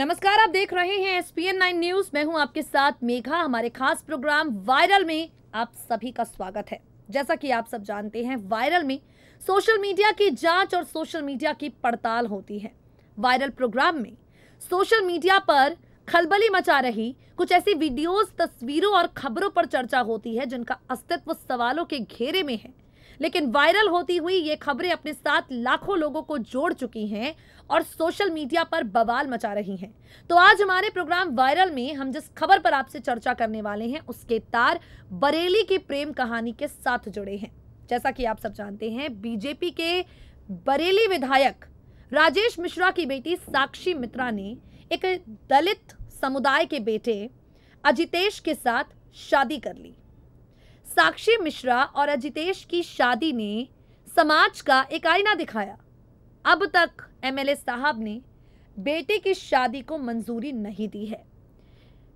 नमस्कार, आप देख रहे हैं SPN9 न्यूज। मैं हूं आपके साथ मेघा। हमारे खास प्रोग्राम वायरल में आप सभी का स्वागत है। जैसा कि आप सब जानते हैं, वायरल में सोशल मीडिया की जांच और सोशल मीडिया की पड़ताल होती है। वायरल प्रोग्राम में सोशल मीडिया पर खलबली मचा रही कुछ ऐसी वीडियोस, तस्वीरों और खबरों पर चर्चा होती है जिनका अस्तित्व सवालों के घेरे में है, लेकिन वायरल होती हुई ये खबरें अपने साथ लाखों लोगों को जोड़ चुकी हैं और सोशल मीडिया पर बवाल मचा रही हैं। तो आज हमारे प्रोग्राम वायरल में हम जिस खबर पर आपसे चर्चा करने वाले हैं, उसके तार बरेली की प्रेम कहानी के साथ जुड़े हैं। जैसा कि आप सब जानते हैं, बीजेपी के बरेली विधायक राजेश मिश्रा की बेटी साक्षी मिश्रा ने एक दलित समुदाय के बेटे अजितेश के साथ शादी कर ली। साक्षी मिश्रा और अजितेश की शादी ने समाज का एक आईना दिखाया। अब तक MLA साहब ने बेटे की शादी को मंजूरी नहीं दी है।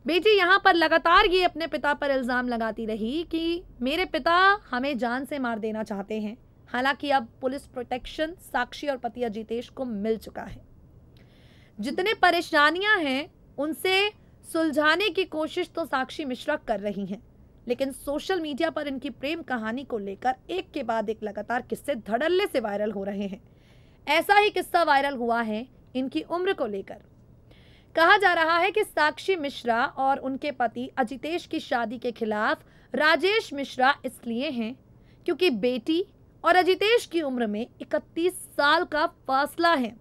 बेटी यहाँ पर लगातार ये अपने पिता पर इल्ज़ाम लगाती रही कि मेरे पिता हमें जान से मार देना चाहते हैं। हालांकि अब पुलिस प्रोटेक्शन साक्षी और पति अजितेश को मिल चुका है। जितने परेशानियां हैं उनसे सुलझाने की कोशिश तो साक्षी मिश्रा कर रही हैं, लेकिन सोशल मीडिया पर इनकी प्रेम कहानी को लेकर एक के बाद एक लगातार किस्से धड़ल्ले से वायरल हो रहे हैं। ऐसा ही किस्सा वायरल हुआ है इनकी उम्र को लेकर। कहा जा रहा है कि साक्षी मिश्रा और उनके पति अजितेश की शादी के खिलाफ राजेश मिश्रा इसलिए हैं क्योंकि बेटी और अजितेश की उम्र में 31 साल का फासला है।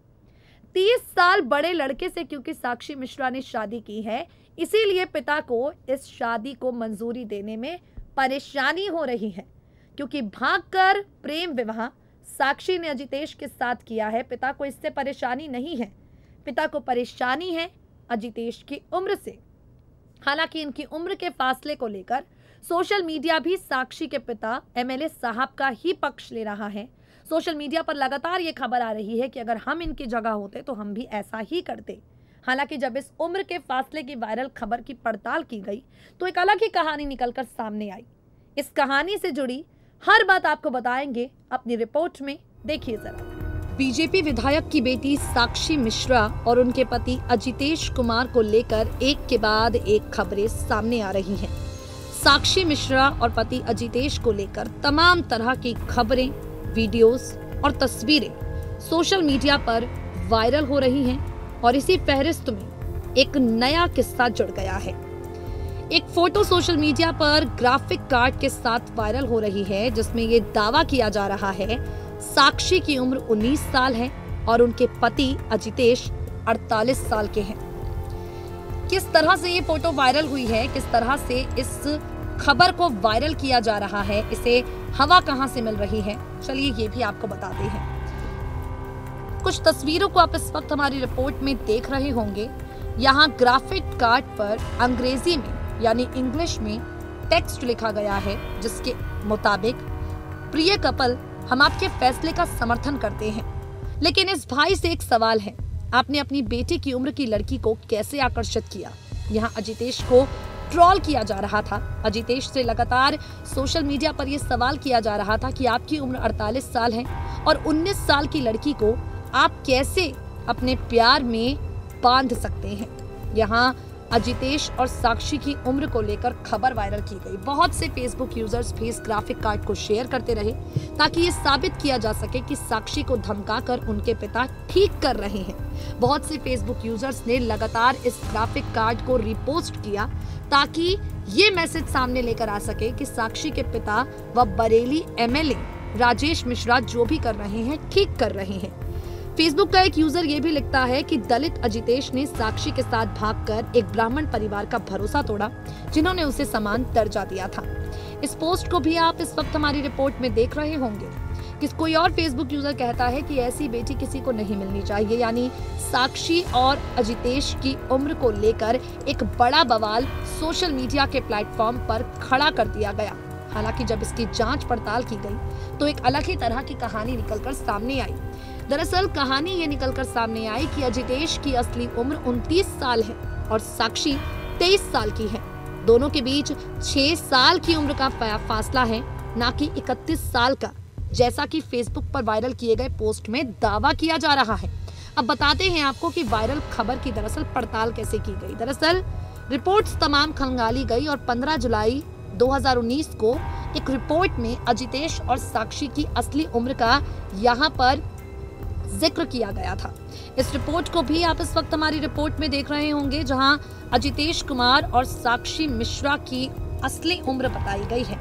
30 साल बड़े लड़के से क्योंकि साक्षी मिश्रा ने शादी की है, इसीलिए पिता को इस शादी को मंजूरी देने में परेशानी हो रही है, क्योंकि भागकर प्रेम विवाह साक्षी ने अजितेश के साथ किया है। पिता को इससे परेशानी नहीं है, पिता को परेशानी है अजितेश की उम्र से। हालांकि इनकी उम्र के फासले को लेकर सोशल मीडिया भी साक्षी के पिता MLA साहब का ही पक्ष ले रहा है। सोशल मीडिया पर लगातार ये खबर आ रही है कि अगर हम इनकी जगह होते तो हम भी ऐसा ही करते। हालांकि जब इस उम्र के फासले की वायरल खबर की पड़ताल की गई तो एक अलग ही कहानी निकलकर सामने आई। इस कहानी से जुड़ी हर बात आपको बताएंगे अपनी रिपोर्ट में, देखिए जरा। बीजेपी विधायक की बेटी साक्षी मिश्रा और उनके पति अजितेश कुमार को लेकर एक के बाद एक खबरें सामने आ रही हैं। साक्षी मिश्रा और पति अजितेश को लेकर तमाम तरह की खबरें, वीडियोस और तस्वीरें सोशल मीडिया पर वायरल हो रही हैं और इसी फहरिस्त में एक नया किस्सा जुड़ गया है। एक फोटो सोशल मीडिया पर ग्राफिक कार्ड के साथ वायरल हो रही है जिसमें ये दावा किया जा रहा है साक्षी की उम्र 19 साल है और उनके पति अजितेश 48 साल के हैं। किस तरह से ये फोटो वायरल हुई है, किस तरह से इस खबर को वायरल किया जा रहा है, इसे हवा कहां से मिल रही है, चलिए ये भी आपको बताते हैं। कुछ तस्वीरों को आप इस वक्त हमारी रिपोर्ट में देख रहे होंगे। यहाँ ग्राफिक कार्ड पर अंग्रेजी में यानी इंग्लिश में टेक्स्ट लिखा गया है जिसके मुताबिक प्रिय कपल, हम आपके फैसले का समर्थन करते हैं, लेकिन इस भाई से एक सवाल है, आपने अपनी बेटी की उम्र की लड़की को कैसे आकर्षित किया। यहाँ अजितेश को ट्रोल किया जा रहा था। अजितेश से लगातार सोशल मीडिया पर यह सवाल किया जा रहा था कि आपकी उम्र 48 साल है और 19 साल की लड़की को आप कैसे अपने प्यार में बांध सकते हैं। यहाँ अजितेश और साक्षी की उम्र को लेकर खबर वायरल की गई। बहुत से फेसबुक यूजर्स भी इस ग्राफिक कार्ड को शेयर करते रहे ताकि ये साबित किया जा सके कि साक्षी को धमकाकर उनके पिता ठीक कर रहे हैं। बहुत से फेसबुक यूजर्स ने लगातार इस ग्राफिक कार्ड को रिपोस्ट किया ताकि ये मैसेज सामने लेकर आ सके कि साक्षी के पिता व बरेली MLA राजेश मिश्रा जो भी कर रहे हैं ठीक कर रहे हैं। फेसबुक का एक यूजर ये भी लिखता है कि दलित अजितेश ने साक्षी के साथ भागकर एक ब्राह्मण परिवार का भरोसा तोड़ा जिन्होंने उसे समान दर्जा दिया था। इस पोस्ट को भी आप इस वक्त हमारी रिपोर्ट में देख रहे होंगे कि कोई और फेसबुक यूजर कहता है कि ऐसी बेटी किसी को नहीं मिलनी चाहिए। यानी साक्षी और अजितेश की उम्र को लेकर एक बड़ा बवाल सोशल मीडिया के प्लेटफॉर्म पर खड़ा कर दिया गया। हालांकि जब इसकी जांच पड़ताल की गई तो एक अलग ही तरह की कहानी निकलकर सामने आई। दरअसल कहानी ये निकलकर सामने आई कि अजितेश की असली उम्र 29 साल है और साक्षी 23 साल की है। दोनों के बीच 6 साल की उम्र का फासला है, ना कि 31 साल का, जैसा कि फेसबुक पर वायरल किए गए पोस्ट में दावा किया जा रहा है। अब बताते हैं आपको कि वायरल खबर की दरअसल पड़ताल कैसे की गई। दरअसल रिपोर्ट्स तमाम खंगाली गई और 15 जुलाई 2019 को एक रिपोर्ट में अजितेश और साक्षी की असली उम्र का यहाँ पर जिक्र किया गया था। इस रिपोर्ट को भी आप इस वक्त हमारी रिपोर्ट में देख रहे होंगे, जहां अजितेश कुमार और साक्षी मिश्रा की असली उम्र बताई गई है।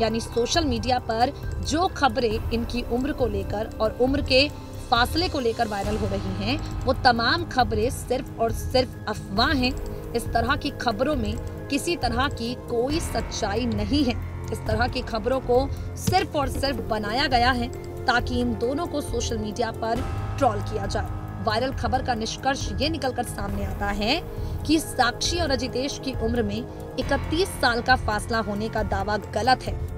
यानी सोशल मीडिया पर जो खबरें इनकी उम्र को लेकर और उम्र के फासले को लेकर वायरल हो रही हैं, वो तमाम खबरें सिर्फ और सिर्फ अफवाह हैं। इस तरह की खबरों में किसी तरह की कोई सच्चाई नहीं है। इस तरह की खबरों को सिर्फ और सिर्फ बनाया गया है ताकि इन दोनों को सोशल मीडिया पर ट्रोल किया जाए। वायरल खबर का निष्कर्ष ये निकलकर सामने आता है कि साक्षी और अजितेश की उम्र में 31 साल का फासला होने का दावा गलत है।